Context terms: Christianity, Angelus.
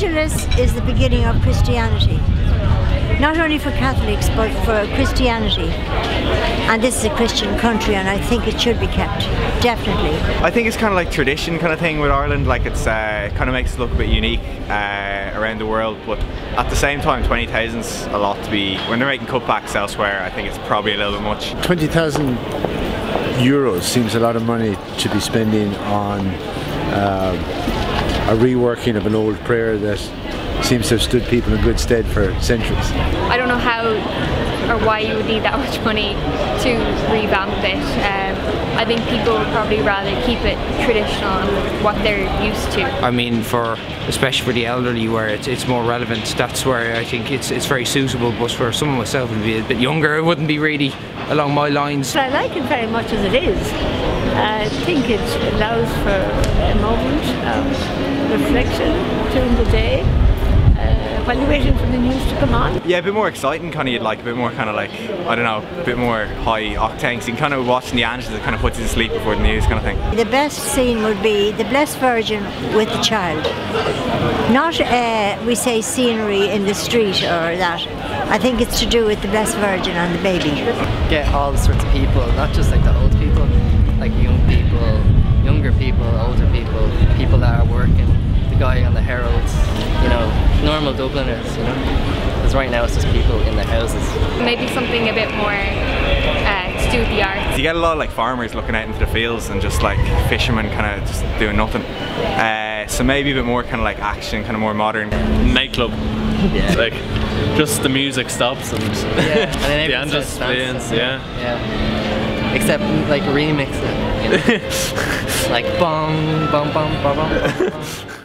Angelus is the beginning of Christianity, not only for Catholics but for Christianity. And this is a Christian country, and I think it should be kept, definitely. I think it's kind of like tradition kind of thing with Ireland, like it's kind of makes us look a bit unique around the world, but at the same time 20,000's a lot to be, when they're making cutbacks elsewhere I think it's probably a little bit much. 20,000 euros seems a lot of money to be spending on a reworking of an old prayer that seems to have stood people in good stead for centuries. I don't know how or why you would need that much money to revamp it. I think people would probably rather keep it traditional and what they're used to. I mean, especially for the elderly where it's more relevant, that's where I think it's very suitable, but for someone myself who'd be a bit younger, it wouldn't be really along my lines. I like it very much as it is. I think it allows for a moment of reflection during the day. While you're waiting for the news to come on. Yeah, a bit more exciting, kind of, you'd like, a bit more kind of like, I don't know, a bit more high octane, so you can kind of watching the Angelus, it kind of puts you to sleep before the news kind of thing. The best scene would be the Blessed Virgin with the child. Not, we say, scenery in the street or that. I think it's to do with the Blessed Virgin and the baby. Get all sorts of people, not just like the old people, like young people, younger people, older people, people that are working, the guy on the Heralds, you know, normal Dubliners, you know, because right now it's just people in their houses. Maybe something a bit more to do with the arts. You get a lot of like farmers looking out into the fields and just like fishermen kind of just doing nothing. So maybe a bit more kind of like action, kind of more modern. Nightclub. Yeah. Like just the music stops and yeah. And the Angelus dance. Yeah. Yeah. Except like remix it. You know? Like bong, bong, bong, bong, bong.